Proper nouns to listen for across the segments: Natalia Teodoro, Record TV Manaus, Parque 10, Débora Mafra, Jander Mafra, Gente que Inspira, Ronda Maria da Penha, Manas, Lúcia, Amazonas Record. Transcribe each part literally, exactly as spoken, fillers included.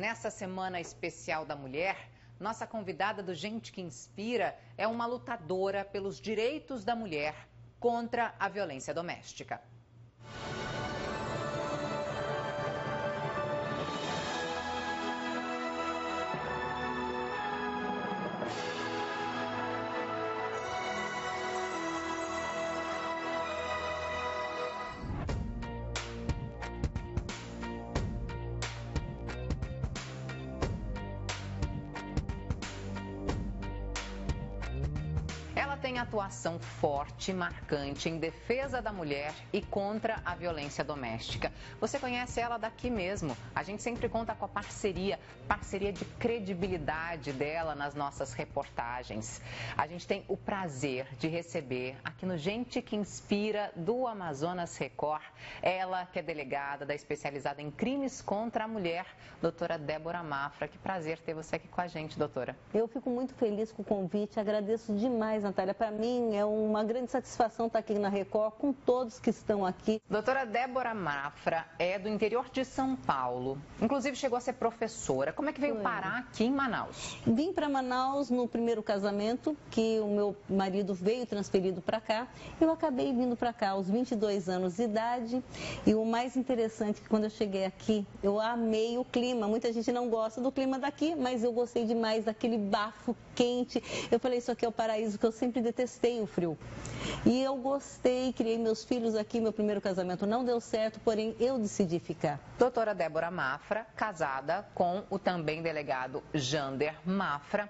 Nessa semana especial da mulher, nossa convidada do Gente que Inspira é uma lutadora pelos direitos da mulher contra a violência doméstica. Tem atuação forte, marcante em defesa da mulher e contra a violência doméstica. Você conhece ela daqui mesmo. A gente sempre conta com a parceria, parceria de credibilidade dela nas nossas reportagens. A gente tem o prazer de receber aqui no Gente que Inspira do Amazonas Record, ela que é delegada da especializada em crimes contra a mulher, doutora Débora Mafra. Que prazer ter você aqui com a gente, doutora. Eu fico muito feliz com o convite, agradeço demais, Natália. Para mim é uma grande satisfação estar aqui na Record com todos que estão aqui. Doutora Débora Mafra é do interior de São Paulo, inclusive chegou a ser professora. Como é que veio Foi. parar aqui em Manaus? Vim para Manaus no primeiro casamento, que o meu marido veio transferido para cá. Eu acabei vindo para cá aos vinte e dois anos de idade e o mais interessante é que quando eu cheguei aqui, eu amei o clima. Muita gente não gosta do clima daqui, mas eu gostei demais daquele bafo quente. Eu falei, isso aqui é o paraíso que eu sempre Sempre detestei o frio. E eu gostei, criei meus filhos aqui, meu primeiro casamento não deu certo, porém eu decidi ficar. Doutora Débora Mafra, casada com o também delegado Jander Mafra.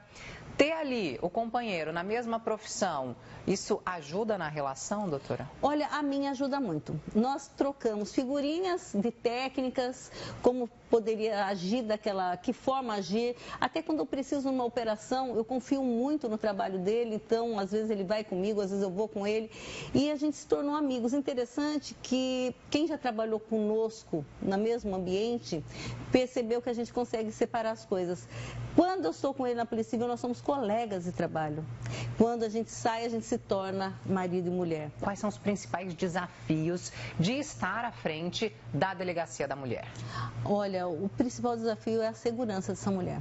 Ter ali o companheiro na mesma profissão, isso ajuda na relação, doutora? Olha, a minha ajuda muito. Nós trocamos figurinhas de técnicas, como poderia agir daquela, que forma agir. Até quando eu preciso de uma operação, eu confio muito no trabalho dele, então às vezes ele vai comigo, às vezes eu vou com ele. E a gente se tornou amigos. Interessante que quem já trabalhou conosco no mesmo ambiente, percebeu que a gente consegue separar as coisas. Quando eu estou com ele na Polícia Civil, nós somos colegas de trabalho. Quando a gente sai, a gente se torna marido e mulher. Quais são os principais desafios de estar à frente da Delegacia da Mulher? Olha, o principal desafio é a segurança dessa mulher.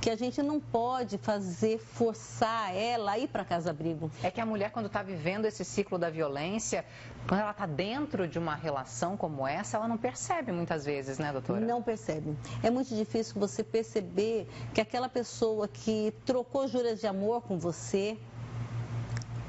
Que a gente não pode fazer, forçar ela a ir para casa-abrigo. É que a mulher, quando está vivendo esse ciclo da violência, quando ela está dentro de uma relação como essa, ela não percebe muitas vezes, né, doutora? Não percebe. É muito difícil você perceber que aquela pessoa que trocou juras de amor com você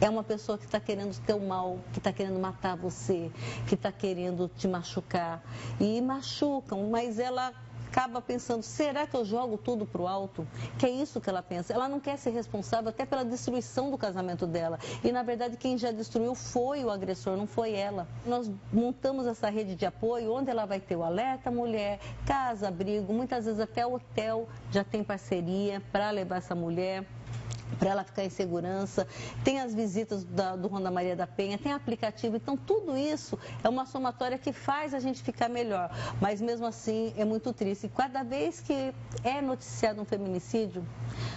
é uma pessoa que está querendo o teu mal, que está querendo matar você, que está querendo te machucar. E machucam, mas ela acaba pensando, será que eu jogo tudo pro alto? Que é isso que ela pensa. Ela não quer ser responsável até pela destruição do casamento dela. E, na verdade, quem já destruiu foi o agressor, não foi ela. Nós montamos essa rede de apoio, onde ela vai ter o alerta mulher, casa, abrigo, muitas vezes até o hotel já tem parceria para levar essa mulher, para ela ficar em segurança, tem as visitas da, do Ronda Maria da Penha, tem aplicativo, então tudo isso é uma somatória que faz a gente ficar melhor, mas mesmo assim é muito triste. E cada vez que é noticiado um feminicídio,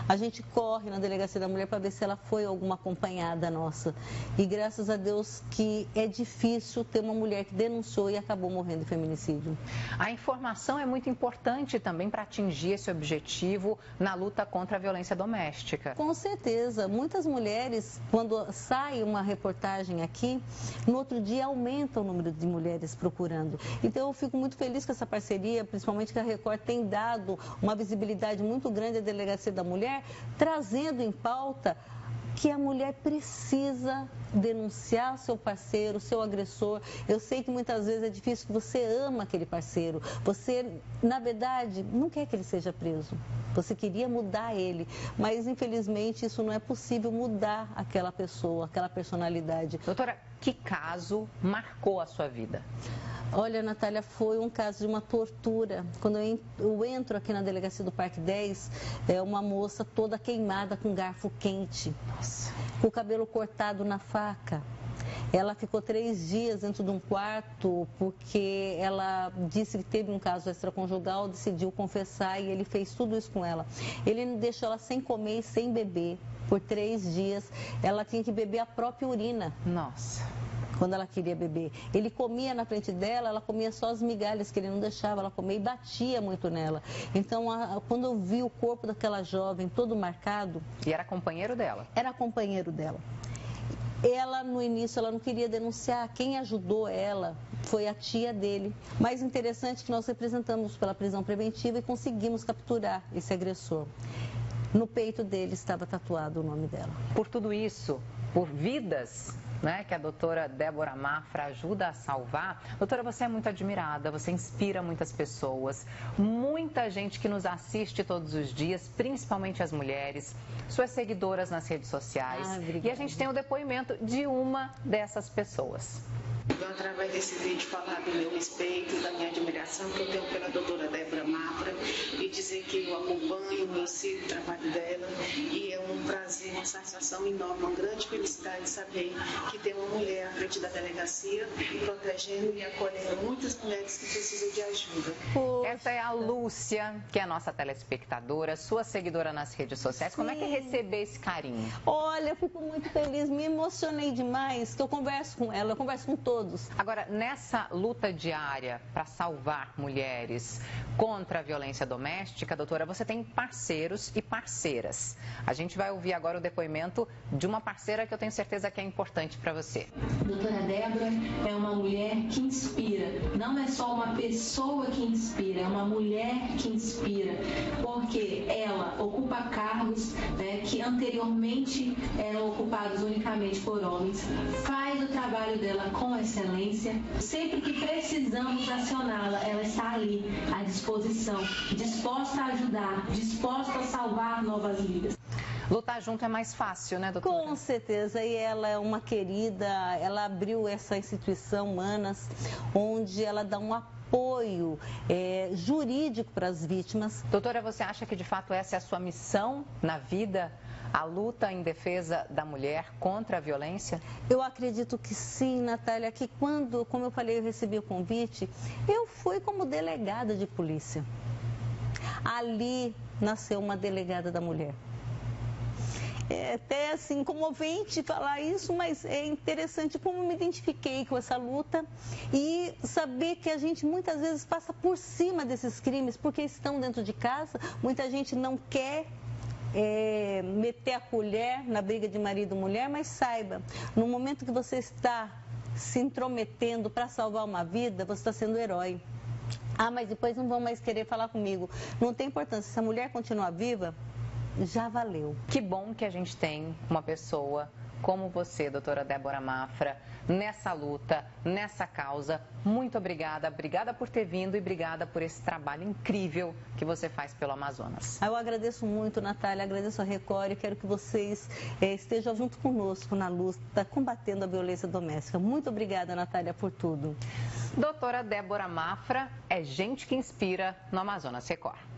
a gente corre na Delegacia da Mulher para ver se ela foi alguma acompanhada nossa. E graças a Deus que é difícil ter uma mulher que denunciou e acabou morrendo de feminicídio. A informação é muito importante também para atingir esse objetivo na luta contra a violência doméstica. Com Com certeza, muitas mulheres, quando sai uma reportagem aqui, no outro dia aumenta o número de mulheres procurando. Então eu fico muito feliz com essa parceria, principalmente que a Record tem dado uma visibilidade muito grande à Delegacia da Mulher, trazendo em pauta que a mulher precisa denunciar seu parceiro, seu agressor. Eu sei que muitas vezes é difícil, você ama aquele parceiro, você, na verdade, não quer que ele seja preso. Você queria mudar ele, mas infelizmente isso não é possível, mudar aquela pessoa, aquela personalidade. Doutora, que caso marcou a sua vida? Olha, Natália, foi um caso de uma tortura. Quando eu entro aqui na delegacia do Parque dez, é uma moça toda queimada com garfo quente. Nossa. Com o cabelo cortado na faca. Ela ficou três dias dentro de um quarto porque ela disse que teve um caso extraconjugal, decidiu confessar e ele fez tudo isso com ela. Ele deixou ela sem comer e sem beber por três dias. Ela tinha que beber a própria urina. Nossa. quando ela queria beber. Ele comia na frente dela, ela comia só as migalhas que ele não deixava ela comer e batia muito nela. Então, a, quando eu vi o corpo daquela jovem todo marcado... E era companheiro dela? Era companheiro dela. Ela, no início, ela não queria denunciar. Quem ajudou ela foi a tia dele. Mas interessante que nós representamos pela prisão preventiva e conseguimos capturar esse agressor. No peito dele estava tatuado o nome dela. Por tudo isso, por vidas, né, que a doutora Débora Mafra ajuda a salvar, doutora, você é muito admirada, você inspira muitas pessoas, muita gente que nos assiste todos os dias, principalmente as mulheres, suas seguidoras nas redes sociais. Ah, e a gente tem o depoimento de uma dessas pessoas. Eu, através desse vídeo, falar do meu respeito, da minha admiração que eu tenho pela doutora Débora Mafra e dizer que eu acompanho, eu sigo o trabalho dela e é um prazer, uma satisfação enorme, uma grande felicidade saber que tem uma mulher à frente da delegacia protegendo e acolhendo muitas mulheres que precisam de ajuda. Essa é a Lúcia, que é a nossa telespectadora, sua seguidora nas redes sociais. Sim. Como é que é receber esse carinho? Olha, eu fico muito feliz, me emocionei demais, que eu converso com ela, eu converso com todos. Agora, nessa luta diária para salvar mulheres contra a violência doméstica, doutora, você tem parceiros e parceiras. A gente vai ouvir agora o depoimento de uma parceira que eu tenho certeza que é importante para você. Doutora Débora é uma mulher que inspira. Não é só uma pessoa que inspira, é uma mulher que inspira. Porque ela ocupa cargos, né, que anteriormente eram ocupados unicamente por homens, faz o trabalho dela com excelência, sempre que precisamos acioná-la, ela está ali, à disposição, disposta a ajudar, disposta a salvar novas vidas. Lutar junto é mais fácil, né, doutora? Com certeza, e ela é uma querida, ela abriu essa instituição, Manas, onde ela dá um apoio. apoio é, jurídico para as vítimas. Doutora, você acha que de fato essa é a sua missão na vida, a luta em defesa da mulher contra a violência? Eu acredito que sim, Natália, que quando, como eu falei, eu recebi o convite, eu fui como delegada de polícia. Ali nasceu uma delegada da mulher. É até assim comovente falar isso, mas é interessante como eu me identifiquei com essa luta e saber que a gente muitas vezes passa por cima desses crimes porque estão dentro de casa, muita gente não quer é, meter a colher na briga de marido e mulher, mas saiba, no momento que você está se intrometendo para salvar uma vida, você está sendo herói. Ah, mas depois não vão mais querer falar comigo. Não tem importância, se a mulher continuar viva, já valeu. Que bom que a gente tem uma pessoa como você, doutora Débora Mafra, nessa luta, nessa causa. Muito obrigada, obrigada por ter vindo e obrigada por esse trabalho incrível que você faz pelo Amazonas. Eu agradeço muito, Natália, agradeço a Record e quero que vocês é, estejam junto conosco na luta, combatendo a violência doméstica. Muito obrigada, Natália, por tudo. Doutora Débora Mafra é Gente que Inspira no Amazonas Record.